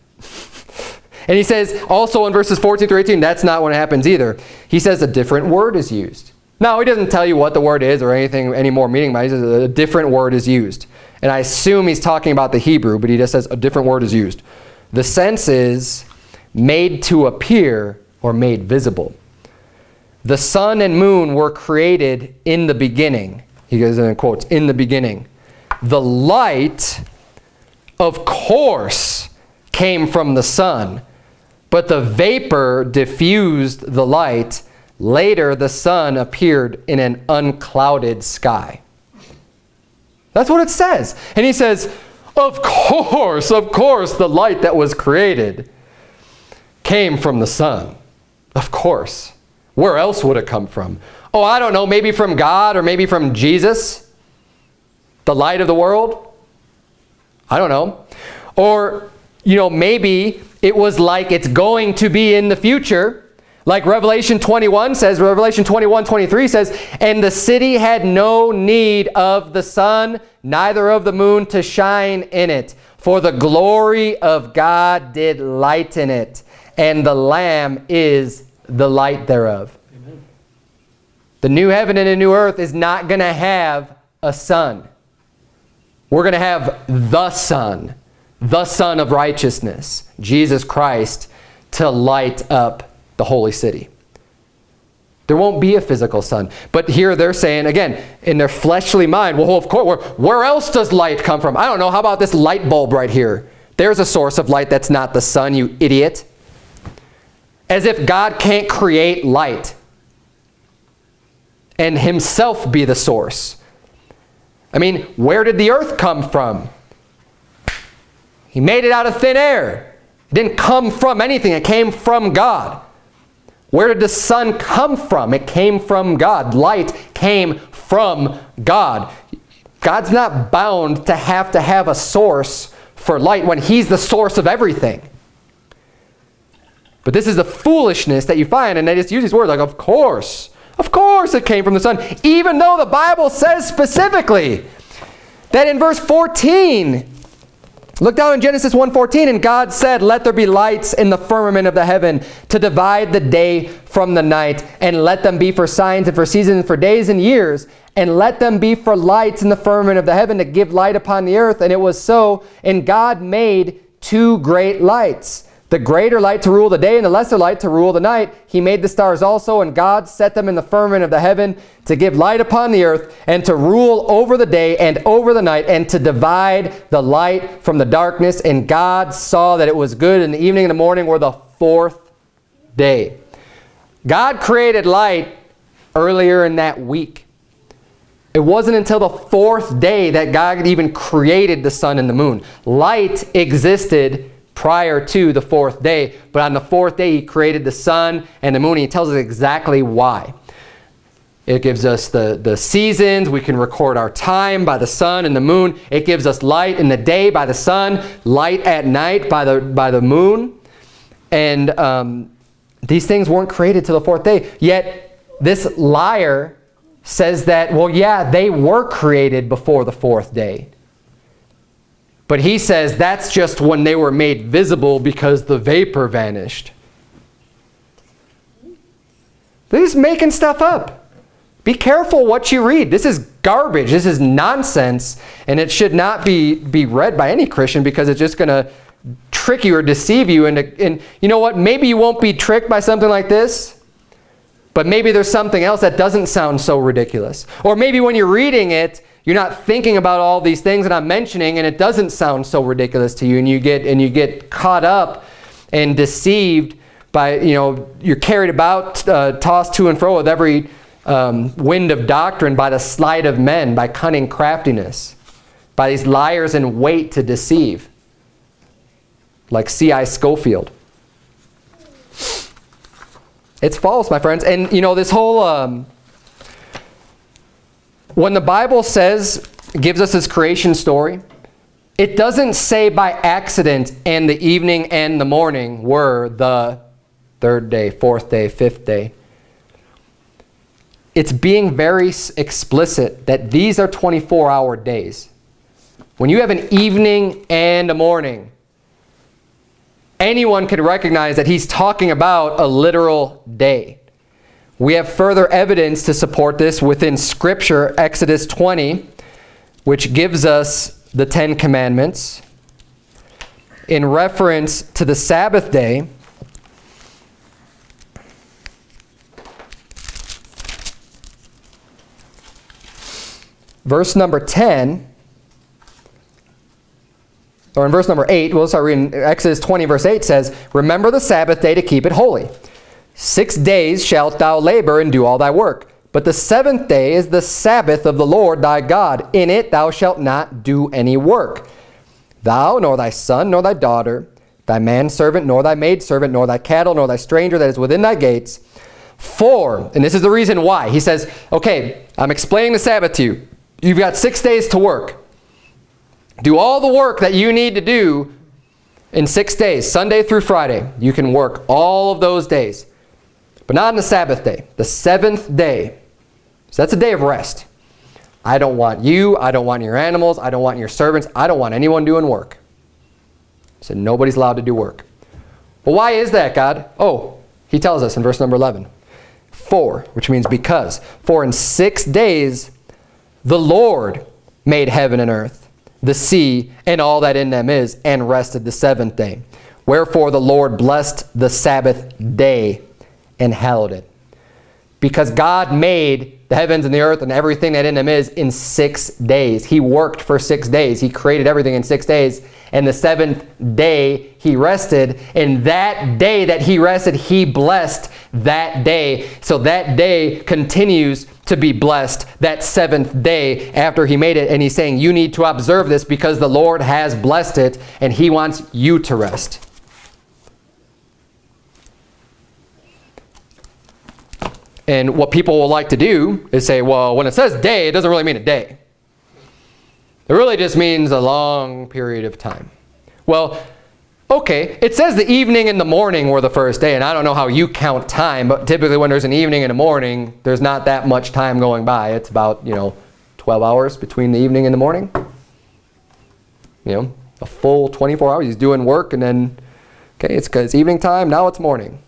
And he says, also in verses fourteen through eighteen, that's not when it happens either. He says a different word is used. Now, he doesn't tell you what the word is or anything, any more meaning by it. He says a different word is used. And I assume he's talking about the Hebrew, but he just says a different word is used. The sense is made to appear or made visible. The sun and moon were created in the beginning. He goes in quotes, in the beginning. The light, of course, came from the sun, but the vapor diffused the light. Later, the sun appeared in an unclouded sky. That's what it says. And he says, of course, of course, the light that was created came from the sun. Of course. Where else would it come from? Oh, I don't know, maybe from God or maybe from Jesus, the light of the world? I don't know. Or, you know, maybe it was like it's going to be in the future. Like Revelation twenty-one says, Revelation twenty-one, twenty-three says, and the city had no need of the sun, neither of the moon to shine in it, for the glory of God did lighten it, and the Lamb is the light thereof. Amen. The new heaven and the new earth is not going to have a sun. We're going to have the sun, the Son of righteousness, Jesus Christ, to light up the holy city. There won't be a physical sun. But here they're saying, again, in their fleshly mind, well, of course, where, where else does light come from? I don't know. How about this light bulb right here? There's a source of light that's not the sun, you idiot. As if God can't create light and himself be the source. I mean, where did the earth come from? He made it out of thin air. It didn't come from anything. It came from God. Where did the sun come from? It came from God. Light came from God. God's not bound to have to have a source for light when he's the source of everything. But this is the foolishness that you find, and they just use these words like, of course, of course it came from the sun, even though the Bible says specifically that in verse fourteen, look down in Genesis one fourteen, and God said, let there be lights in the firmament of the heaven to divide the day from the night, and let them be for signs and for seasons and for days and years, and let them be for lights in the firmament of the heaven to give light upon the earth. And it was so, and God made two great lights, the greater light to rule the day and the lesser light to rule the night. He made the stars also, and God set them in the firmament of the heaven to give light upon the earth and to rule over the day and over the night and to divide the light from the darkness. And God saw that it was good, and the evening and the morning were the fourth day. God created light earlier in that week. It wasn't until the fourth day that God even created the sun and the moon. Light existed prior to the fourth day, but on the fourth day he created the sun and the moon. He tells us exactly why. It gives us the, the seasons. We can record our time by the sun and the moon. It gives us light in the day by the sun, light at night by the, by the moon. And um, these things weren't created till the fourth day. Yet this liar says that, well, yeah, they were created before the fourth day. But he says that's just when they were made visible because the vapor vanished. They're just making stuff up. Be careful what you read. This is garbage. This is nonsense, and it should not be, be read by any Christian, because it's just going to trick you or deceive you. And, and you know what? Maybe you won't be tricked by something like this, but maybe there's something else that doesn't sound so ridiculous. Or maybe when you're reading it, you're not thinking about all these things that I'm mentioning, and it doesn't sound so ridiculous to you, and you get, and you get caught up and deceived by, you know, you're carried about, uh, tossed to and fro with every um, wind of doctrine, by the sleight of men, by cunning craftiness, by these liars in wait to deceive, like C I Scofield. It's false, my friends. And, you know, this whole... Um, when the Bible says, gives us this creation story, it doesn't say by accident, and the evening and the morning were the third day, fourth day, fifth day. It's being very explicit that these are twenty-four hour days. When you have an evening and a morning, anyone could recognize that he's talking about a literal day. We have further evidence to support this within Scripture, Exodus twenty, which gives us the Ten Commandments. In reference to the Sabbath day, verse number ten, or in verse number eight, we'll start reading. Exodus twenty, verse eight says, "Remember the Sabbath day to keep it holy. Six days shalt thou labor and do all thy work. But the seventh day is the Sabbath of the Lord thy God. In it thou shalt not do any work. Thou, nor thy son, nor thy daughter, thy manservant, nor thy maidservant, nor thy cattle, nor thy stranger that is within thy gates. For," and this is the reason why. He says, okay, I'm explaining the Sabbath to you. You've got six days to work. Do all the work that you need to do in six days, Sunday through Friday. You can work all of those days. But not on the Sabbath day, the seventh day. So that's a day of rest. I don't want you. I don't want your animals. I don't want your servants. I don't want anyone doing work. So nobody's allowed to do work. But why is that, God? Oh, he tells us in verse number eleven. For, which means because. For in six days the Lord made heaven and earth, the sea, and all that in them is, and rested the seventh day. Wherefore the Lord blessed the Sabbath day and hallowed it. Because God made the heavens and the earth and everything that in them is in six days. He worked for six days. He created everything in six days. And the seventh day he rested. And that day that he rested, he blessed that day. So that day continues to be blessed, that seventh day after he made it. And he's saying, you need to observe this because the Lord has blessed it and he wants you to rest. And what people will like to do is say, well, when it says day, it doesn't really mean a day. It really just means a long period of time. Well, okay, it says the evening and the morning were the first day, and I don't know how you count time, but typically when there's an evening and a morning, there's not that much time going by. It's about, you know, twelve hours between the evening and the morning. You know, a full twenty-four hours. He's doing work, and then, okay, it's, it's evening time, now it's morning.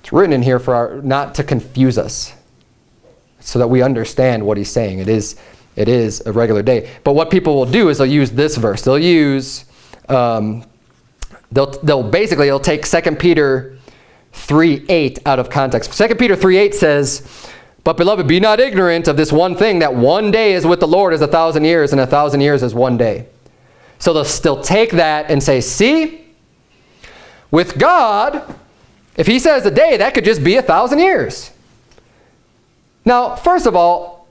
It's written in here for our, not to confuse us, so that we understand what he's saying. It is, it is a regular day. But what people will do is they'll use this verse. They'll use, um, they'll, they'll basically, they'll take Second Peter three eight out of context. Second Peter three eight says, "But beloved, be not ignorant of this one thing, that one day is with the Lord as a thousand years, and a thousand years is one day." So they'll still take that and say, see, with God, if he says a day, that could just be a thousand years. Now, first of all,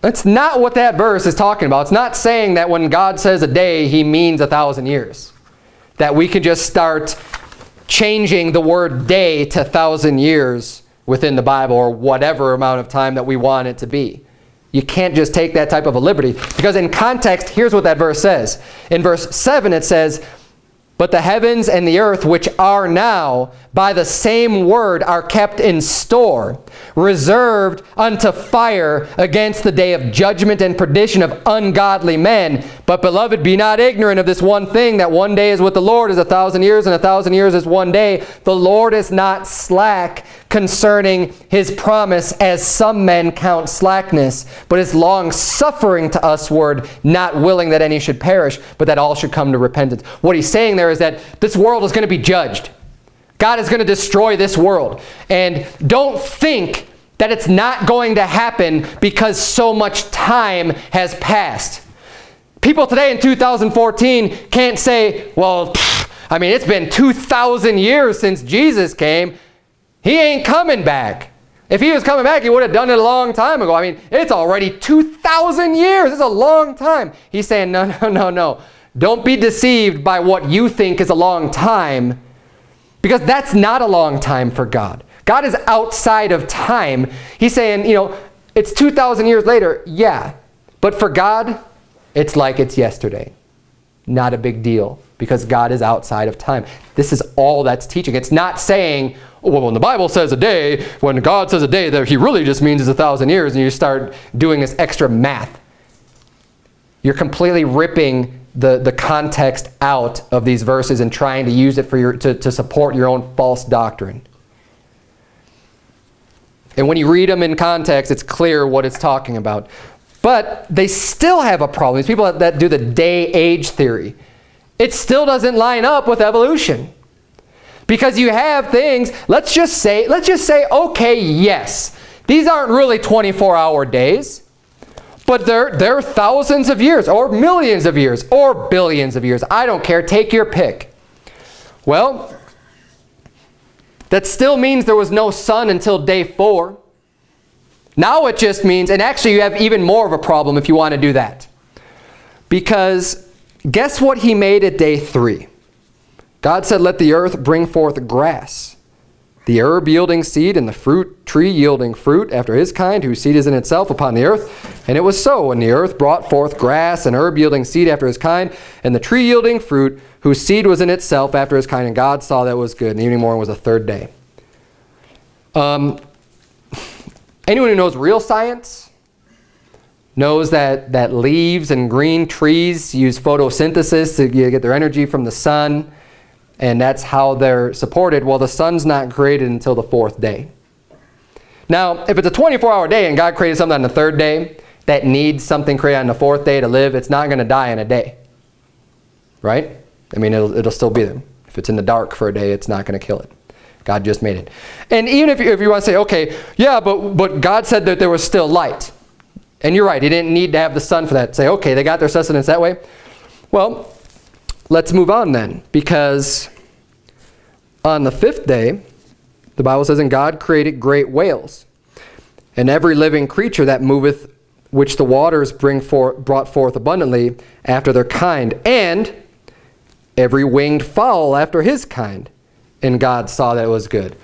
that's not what that verse is talking about. It's not saying that when God says a day, he means a thousand years. That we can just start changing the word day to thousand years within the Bible, or whatever amount of time that we want it to be. You can't just take that type of a liberty. Because in context, here's what that verse says. In verse seven, it says, "But the heavens and the earth, which are now, by the same word are kept in store, reserved unto fire against the day of judgment and perdition of ungodly men. But beloved, be not ignorant of this one thing, that one day is with the Lord is a thousand years, and a thousand years is one day. The Lord is not slack concerning his promise, as some men count slackness, but is long-suffering to usward, not willing that any should perish, but that all should come to repentance. What he's saying there is that this world is going to be judged. God is going to destroy this world. And don't think that it's not going to happen because so much time has passed. People today in two thousand fourteen can't say, well, pff, I mean, it's been two thousand years since Jesus came. He ain't coming back. If he was coming back, he would have done it a long time ago. I mean, it's already two thousand years. It's a long time. He's saying, no, no, no, no. Don't be deceived by what you think is a long time, because that's not a long time for God. God is outside of time. He's saying, you know, it's two thousand years later. Yeah, but for God, it's like it's yesterday. Not a big deal, because God is outside of time. This is all that's teaching. It's not saying, oh, well, when the Bible says a day, when God says a day, that he really just means it's a thousand years, and you start doing this extra math. You're completely ripping the, the context out of these verses and trying to use it for your, to, to support your own false doctrine. And when you read them in context, it's clear what it's talking about. But they still have a problem. These people that, that do the day-age theory, it still doesn't line up with evolution, because you have things. Let's just say, let's just say, okay, yes, these aren't really twenty-four hour days, but they're they're thousands of years, or millions of years, or billions of years. I don't care. Take your pick. Well, that still means there was no sun until day four. Now it just means, and actually you have even more of a problem if you want to do that. Because guess what he made at day three? God said, let the earth bring forth grass, the herb yielding seed, and the fruit tree yielding fruit after his kind, whose seed is in itself upon the earth. And it was so, and the earth brought forth grass, and herb yielding seed after his kind, and the tree yielding fruit, whose seed was in itself after his kind. And God saw that it was good. And the evening morning was the third day. Um... Anyone who knows real science knows that, that leaves and green trees use photosynthesis to get their energy from the sun, and that's how they're supported. Well, the sun's not created until the fourth day. Now, if it's a twenty-four hour day and God created something on the third day that needs something created on the fourth day to live, it's not going to die in a day, right? I mean, it'll, it'll still be there. If it's in the dark for a day, it's not going to kill it. God just made it. And even if you, if you want to say, okay, yeah, but, but God said that there was still light. And you're right, he didn't need to have the sun for that. Say, okay, they got their sustenance that way. Well, let's move on then. Because on the fifth day, the Bible says, and God created great whales, and every living creature that moveth, which the waters bring for, brought forth abundantly after their kind, and every winged fowl after his kind. And God saw that it was good.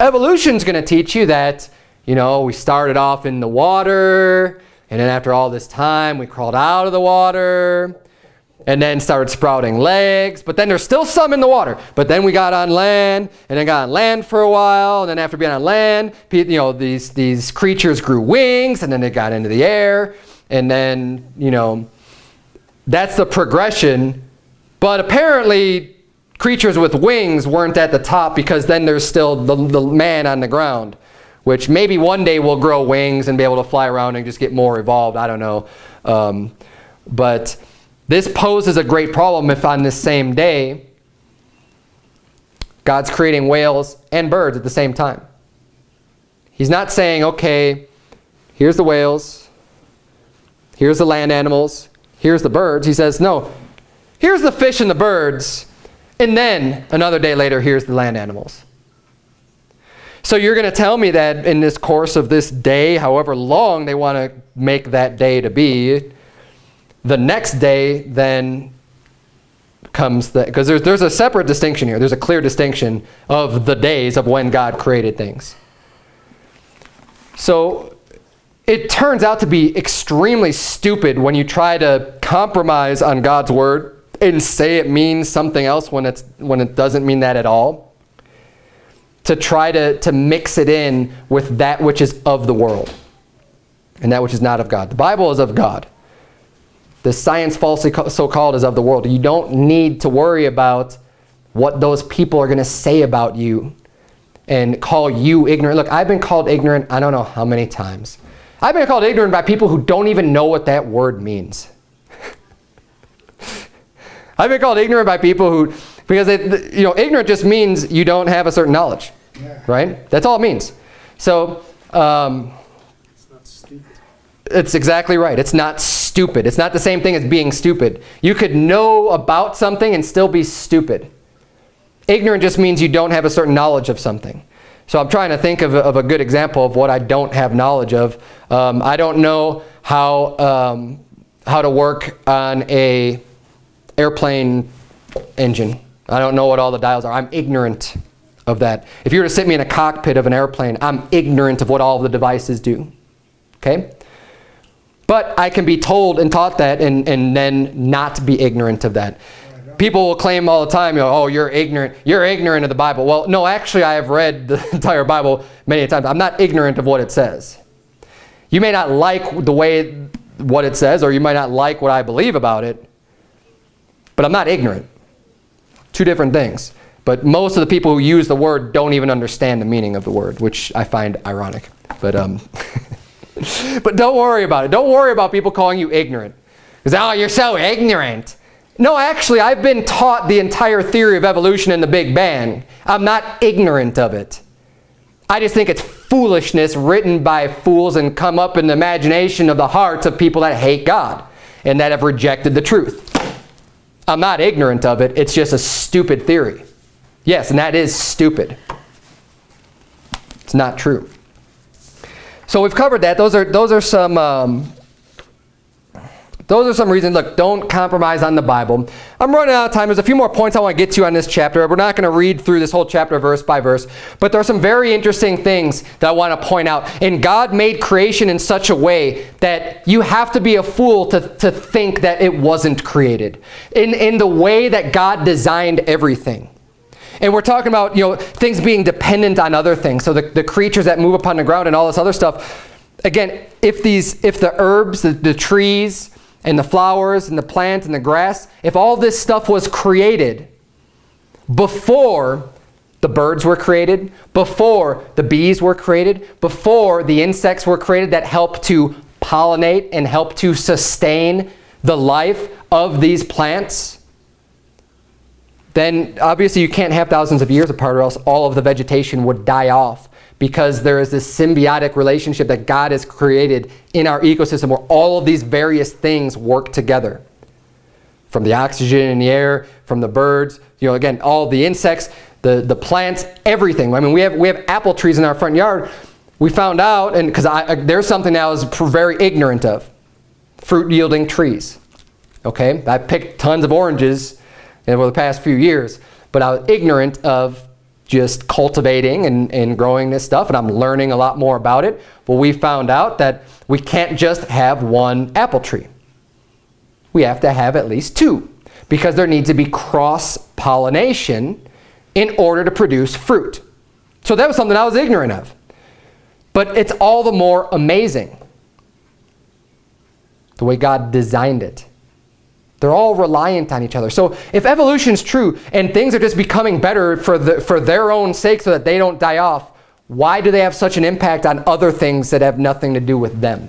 Evolution's going to teach you that, you know, we started off in the water, and then after all this time, we crawled out of the water, and then started sprouting legs, but then there's still some in the water. But then we got on land, and then got on land for a while, and then after being on land, you know, these, these creatures grew wings, and then they got into the air, and then, you know, that's the progression. But apparently, creatures with wings weren't at the top, because then there's still the, the man on the ground, which maybe one day will grow wings and be able to fly around and just get more evolved. I don't know. Um, but this poses a great problem if on this same day, God's creating whales and birds at the same time. He's not saying, okay, here's the whales, here's the land animals, here's the birds. He says, no, here's the fish and the birds. And then another day later, here's the land animals. So you're going to tell me that in this course of this day, however long they want to make that day to be, the next day then comes the, because there's, there's a separate distinction here. There's a clear distinction of the days of when God created things. So it turns out to be extremely stupid when you try to compromise on God's word and say it means something else when, it's, when it doesn't mean that at all, to try to, to mix it in with that which is of the world and that which is not of God. The Bible is of God. The science falsely so-called is of the world. You don't need to worry about what those people are going to say about you and call you ignorant. Look, I've been called ignorant I don't know how many times. I've been called ignorant by people who don't even know what that word means. I've been called ignorant by people who, because it, you know, ignorant just means you don't have a certain knowledge, yeah. Right? That's all it means. So um, it's not stupid. It's exactly right. It's not stupid. It's not the same thing as being stupid. You could know about something and still be stupid. Ignorant just means you don't have a certain knowledge of something. So I'm trying to think of a, of a good example of what I don't have knowledge of. Um, I don't know how um, how to work on a airplane engine. I don't know what all the dials are. I'm ignorant of that. If you were to sit me in a cockpit of an airplane, I'm ignorant of what all of the devices do. Okay? But I can be told and taught that and, and then not be ignorant of that. People will claim all the time, you know, oh, you're ignorant. You're ignorant of the Bible. Well, no, actually, I have read the entire Bible many times. I'm not ignorant of what it says. You may not like the way what it says, or you might not like what I believe about it, but I'm not ignorant. Two different things. But most of the people who use the word don't even understand the meaning of the word, which I find ironic. But, um, but don't worry about it. Don't worry about people calling you ignorant. Because, oh, you're so ignorant. No, actually, I've been taught the entire theory of evolution and the Big Bang. I'm not ignorant of it. I just think it's foolishness written by fools and come up in the imagination of the hearts of people that hate God and that have rejected the truth. I'm not ignorant of it. It's just a stupid theory. Yes, and that is stupid. It's not true. So we've covered that. Those are, those are some... Um, Those are some reasons. Look, don't compromise on the Bible. I'm running out of time. There's a few more points I want to get to on this chapter. We're not going to read through this whole chapter verse by verse, but there are some very interesting things that I want to point out. And God made creation in such a way that you have to be a fool to, to think that it wasn't created. In, in the way that God designed everything. And we're talking about, you know, things being dependent on other things. So the, the creatures that move upon the ground and all this other stuff. Again, if, these, if the herbs, the, the trees, and the flowers and the plants and the grass, if all this stuff was created before the birds were created, before the bees were created, before the insects were created that help to pollinate and help to sustain the life of these plants, then obviously you can't have thousands of years apart or else all of the vegetation would die off. Because there is this symbiotic relationship that God has created in our ecosystem where all of these various things work together. From the oxygen in the air, from the birds, you know, again, all the insects, the, the plants, everything. I mean, we have, we have apple trees in our front yard. We found out, and because I, there's something that I was very ignorant of, fruit-yielding trees. Okay, I picked tons of oranges over the past few years, but I was ignorant of just cultivating and, and growing this stuff, and I'm learning a lot more about it. But we found out that we can't just have one apple tree. We have to have at least two because there needs to be cross-pollination in order to produce fruit. So that was something I was ignorant of. But it's all the more amazing the way God designed it. They're all reliant on each other. So if evolution's true and things are just becoming better for, the, for their own sake so that they don't die off, why do they have such an impact on other things that have nothing to do with them?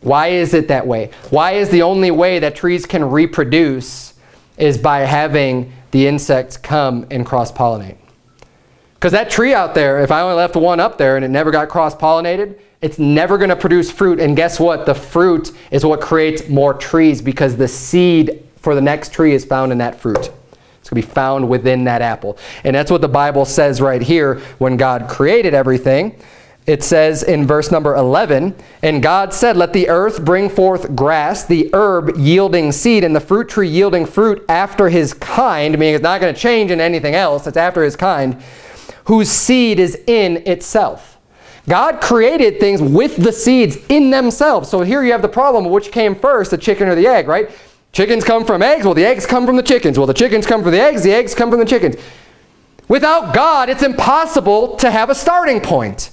Why is it that way? Why is the only way that trees can reproduce is by having the insects come and cross-pollinate? Because that tree out there, if I only left one up there and it never got cross-pollinated, it's never going to produce fruit. And guess what? The fruit is what creates more trees because the seed for the next tree is found in that fruit. It's going to be found within that apple. And that's what the Bible says right here when God created everything. It says in verse number eleven, and God said, let the earth bring forth grass, the herb yielding seed, and the fruit tree yielding fruit after his kind, meaning it's not going to change in anything else. It's after his kind. Whose seed is in itself. God created things with the seeds in themselves. So here you have the problem of which came first, the chicken or the egg, right? Chickens come from eggs. Well, the eggs come from the chickens. Well, the chickens come from the eggs. The eggs come from the chickens. Without God, it's impossible to have a starting point.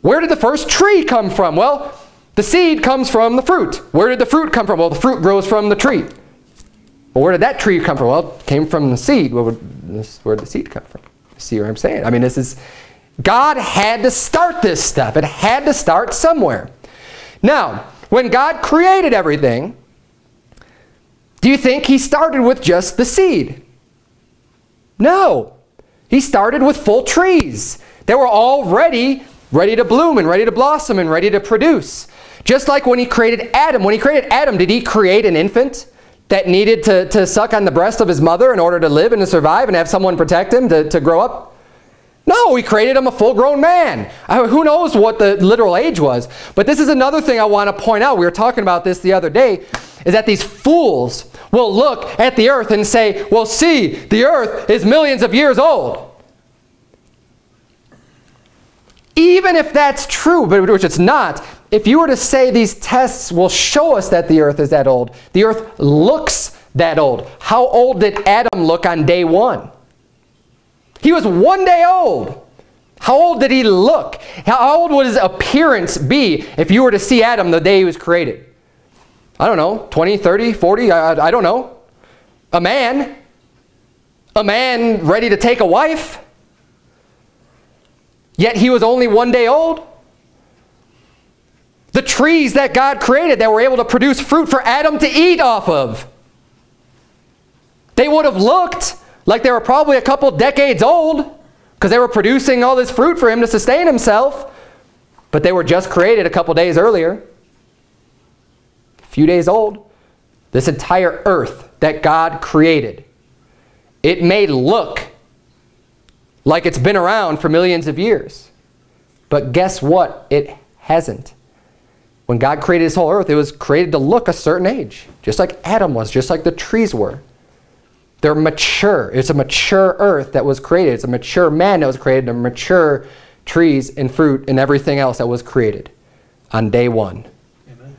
Where did the first tree come from? Well, The seed comes from the fruit. Where did the fruit come from? Well, the fruit grows from the tree. Well, where did that tree come from? Well, it came from the seed. Where would this, where did the seed come from? See what I'm saying? I mean, this is, God had to start this stuff. It had to start somewhere. Now, when God created everything, do you think he started with just the seed? No. He started with full trees that were already ready to bloom and ready to blossom and ready to produce. Just like when he created Adam. When he created Adam, did he create an infant that needed to, to suck on the breast of his mother in order to live and to survive and have someone protect him to, to grow up? No, we created him a full-grown man. I mean, who knows what the literal age was? But this is another thing I want to point out. We were talking about this the other day, is that these fools will look at the earth and say, well, see, the earth is millions of years old. Even if that's true, but which it's not, if you were to say these tests will show us that the earth is that old, the earth looks that old. How old did Adam look on day one? He was one day old. How old did he look? How old would his appearance be if you were to see Adam the day he was created? I don't know, twenty, thirty, forty, I, I don't know. A man. A man ready to take a wife. Yet he was only one day old. The trees that God created that were able to produce fruit for Adam to eat off of. They would have looked like they were probably a couple decades old because they were producing all this fruit for him to sustain himself, but they were just created a couple days earlier, a few days old. This entire earth that God created, it may look like it's been around for millions of years, but guess what? It hasn't. When God created this whole earth, it was created to look a certain age, just like Adam was, just like the trees were. They're mature. It's a mature earth that was created. It's a mature man that was created. They're mature trees and fruit and everything else that was created on day one. Amen.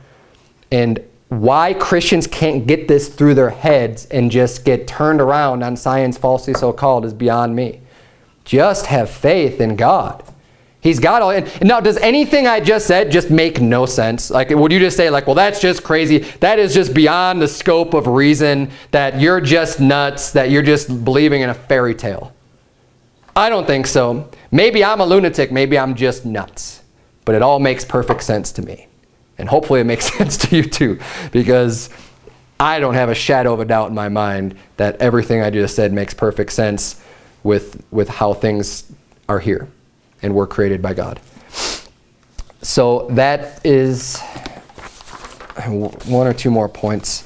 And why Christians can't get this through their heads and just get turned around on science falsely so-called is beyond me. Just have faith in God. He's got all. And now, does anything I just said just make no sense? Like, would you just say, like, well, that's just crazy. That is just beyond the scope of reason, that you're just nuts, that you're just believing in a fairy tale? I don't think so. Maybe I'm a lunatic. Maybe I'm just nuts. But it all makes perfect sense to me. And hopefully it makes sense to you, too, because I don't have a shadow of a doubt in my mind that everything I just said makes perfect sense with, with how things are here and were created by God. So that is one or two more points.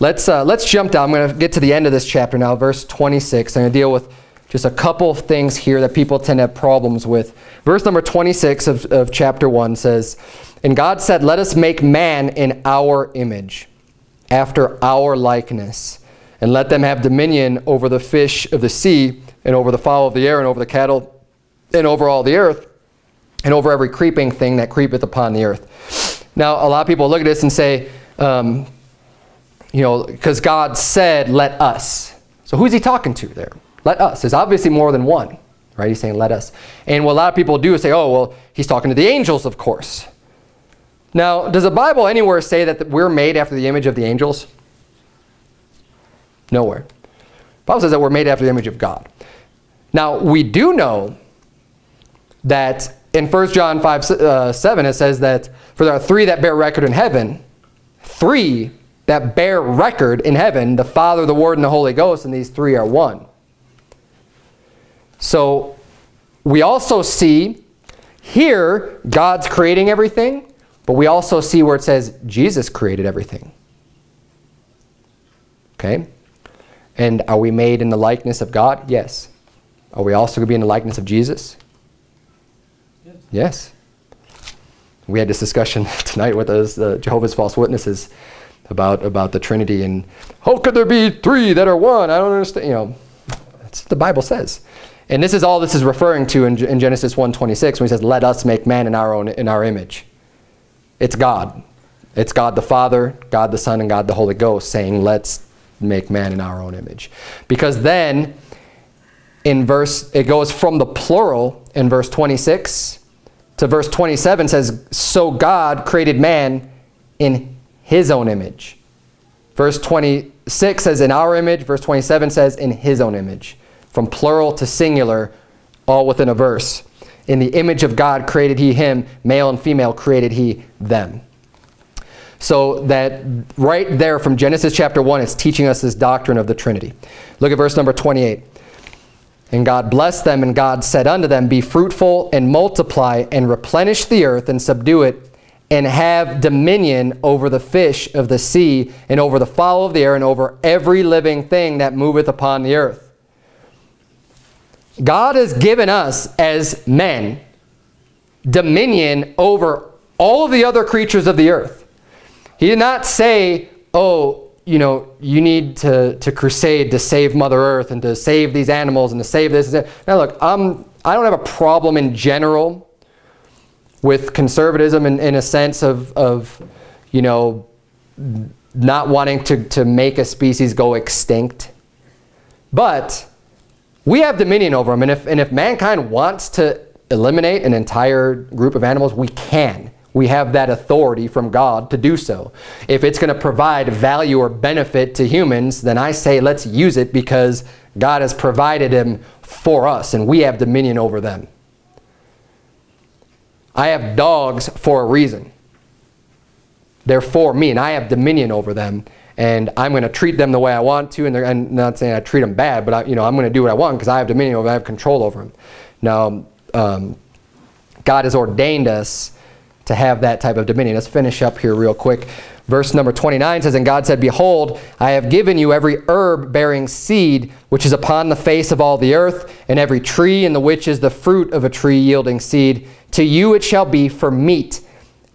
Let's, uh, let's jump down. I'm going to get to the end of this chapter now, verse twenty-six. I'm going to deal with just a couple of things here that people tend to have problems with. Verse number twenty-six of, of chapter one says, "And God said, let us make man in our image, after our likeness, and let them have dominion over the fish of the sea, and over the fowl of the air, and over the cattle, and over all the earth, and over every creeping thing that creepeth upon the earth." Now, a lot of people look at this and say, um, you know, because God said, let us. So who's he talking to there? Let us. There's obviously more than one, right? He's saying, let us. And what a lot of people do is say, oh, well, he's talking to the angels, of course. Now, does the Bible anywhere say that we're made after the image of the angels? Nowhere. The Bible says that we're made after the image of God. Now, we do know that in first John five, seven, it says that for there are three that bear record in heaven, three that bear record in heaven, the Father, the Word, and the Holy Ghost, and these three are one. So we also see here God's creating everything, but we also see where it says Jesus created everything. Okay? And are we made in the likeness of God? Yes. Are we also going to be in the likeness of Jesus? Yes. We had this discussion tonight with those uh, Jehovah's false witnesses about, about the Trinity and how could there be three that are one? I don't understand. You know, that's what the Bible says. And this is all this is referring to in, in Genesis one twenty-six when he says, let us make man in our own, in our image. It's God. It's God the Father, God the Son, and God the Holy Ghost saying, let's make man in our own image. Because then in verse, it goes from the plural in verse twenty-six to verse twenty-seven says, so God created man in his own image. Verse twenty-six says in our image. Verse twenty-seven says in his own image. From plural to singular, all within a verse. In the image of God created he him, male and female created he them. So that right there from Genesis chapter one, it's teaching us this doctrine of the Trinity. Look at verse number twenty-eight. And God blessed them, and God said unto them, be fruitful and multiply and replenish the earth and subdue it, and have dominion over the fish of the sea and over the fowl of the air and over every living thing that moveth upon the earth. God has given us as men dominion over all of the other creatures of the earth. He did not say, oh, you know, you need to, to crusade to save Mother Earth and to save these animals and to save this. Now look, I'm, I don't have a problem in general with conservatism in, in a sense of, of, you know, not wanting to, to make a species go extinct. But we have dominion over them, and if, and if mankind wants to eliminate an entire group of animals, we can. We have that authority from God to do so. If it's going to provide value or benefit to humans, then I say let's use it because God has provided them for us, and we have dominion over them. I have dogs for a reason. They're for me, and I have dominion over them. And I'm going to treat them the way I want to, and, and not saying I treat them bad, but I, you know, I'm going to do what I want because I have dominion over them, I have control over them. Now, um, God has ordained us to have that type of dominion. Let's finish up here real quick. Verse number twenty-nine says, and God said, behold, I have given you every herb bearing seed, which is upon the face of all the earth, and every tree in the which is the fruit of a tree yielding seed. To you it shall be for meat.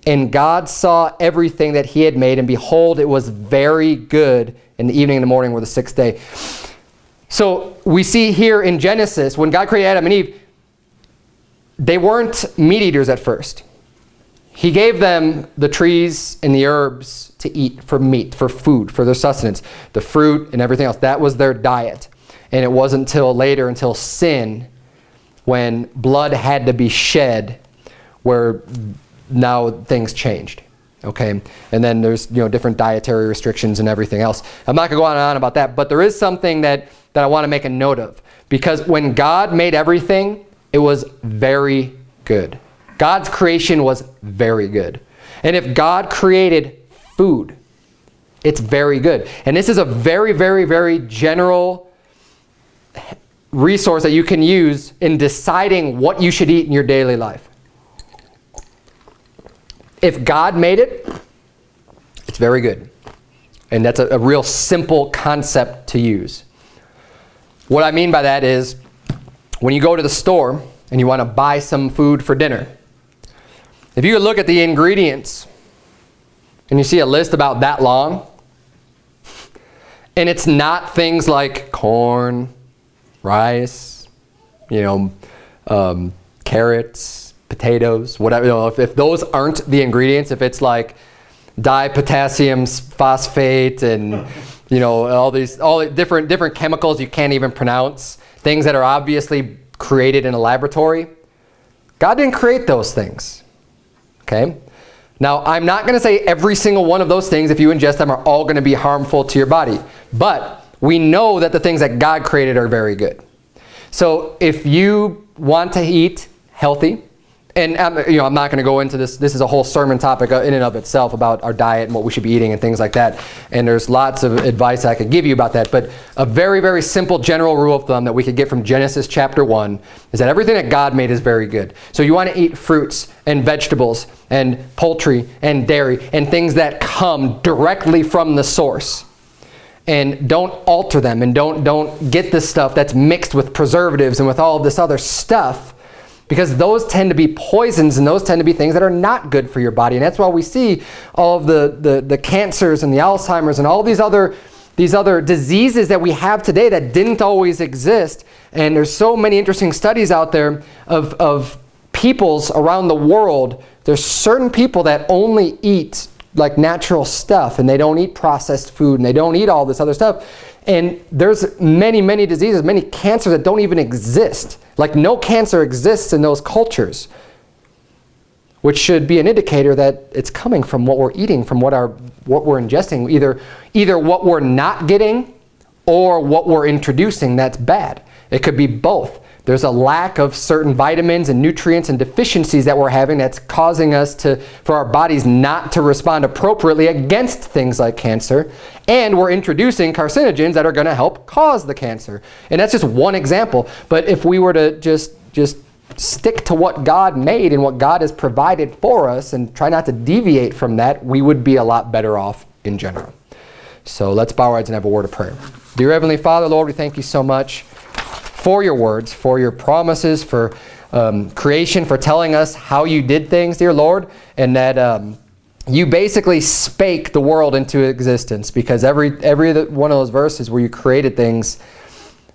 And God saw everything that he had made, and behold, it was very good. In the evening and the morning were the sixth day. So we see here in Genesis, when God created Adam and Eve, they weren't meat eaters at first. He gave them the trees and the herbs to eat for meat, for food, for their sustenance, the fruit and everything else. That was their diet. And it wasn't until later, until sin, when blood had to be shed, where now things changed, okay? And then there's, you know, different dietary restrictions and everything else. I'm not going to go on and on about that, but there is something that, that I want to make a note of. Because when God made everything, it was very good. God's creation was very good. And if God created food, it's very good. And this is a very, very, very general resource that you can use in deciding what you should eat in your daily life. If God made it, it's very good. And that's a, a real simple concept to use. What I mean by that is when you go to the store and you want to buy some food for dinner, if you look at the ingredients and you see a list about that long, and it's not things like corn, rice, you know, um, carrots, potatoes, whatever, you know, if, if those aren't the ingredients, if it's like dipotassium phosphate and, you know, all these all different different chemicals you can't even pronounce, things that are obviously created in a laboratory, God didn't create those things, okay? Now, I'm not going to say every single one of those things, if you ingest them, are all going to be harmful to your body, but we know that the things that God created are very good. So if you want to eat healthy, and I'm, you know, I'm not going to go into this. This is a whole sermon topic in and of itself about our diet and what we should be eating and things like that. And there's lots of advice I could give you about that. But a very, very simple general rule of thumb that we could get from Genesis chapter one is that everything that God made is very good. So you want to eat fruits and vegetables and poultry and dairy and things that come directly from the source. And don't alter them, and don't, don't get this stuff that's mixed with preservatives and with all of this other stuff, because those tend to be poisons, and those tend to be things that are not good for your body. And that's why we see all of the, the, the cancers and the Alzheimer's and all these other, these other diseases that we have today that didn't always exist. And there's so many interesting studies out there of, of peoples around the world. There's certain people that only eat like natural stuff, and they don't eat processed food, and they don't eat all this other stuff. And there's many, many diseases, many cancers that don't even exist. Like no cancer exists in those cultures. which should be an indicator that it's coming from what we're eating, from what our what we're ingesting, either either what we're not getting or what we're introducing that's bad. It could be both. There's a lack of certain vitamins and nutrients and deficiencies that we're having that's causing us to, for our bodies not to respond appropriately against things like cancer. And we're introducing carcinogens that are going to help cause the cancer. And that's just one example. But if we were to just, just stick to what God made and what God has provided for us and try not to deviate from that, we would be a lot better off in general. So let's bow our heads and have a word of prayer. Dear Heavenly Father, Lord, we thank you so much for your words, for your promises, for um, creation, for telling us how you did things, dear Lord, and that um, you basically spake the world into existence, because every every one of those verses where you created things,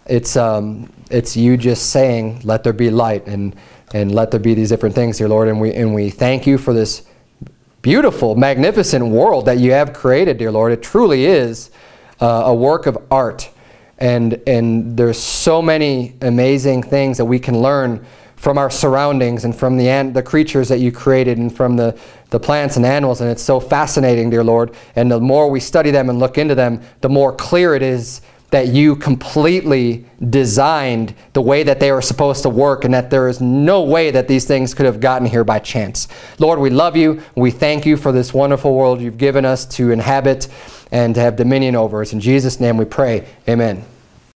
it's um, it's you just saying, let there be light, and and let there be these different things, dear Lord, and we and we thank you for this beautiful, magnificent world that you have created, dear Lord. It truly is uh, a work of art. And, and there's so many amazing things that we can learn from our surroundings and from the, an the creatures that you created and from the, the plants and animals. And it's so fascinating, dear Lord. And the more we study them and look into them, the more clear it is that you completely designed the way that they were supposed to work, and that there is no way that these things could have gotten here by chance. Lord, we love you. We thank you for this wonderful world you've given us to inhabit and to have dominion over us. In Jesus' name we pray. Amen.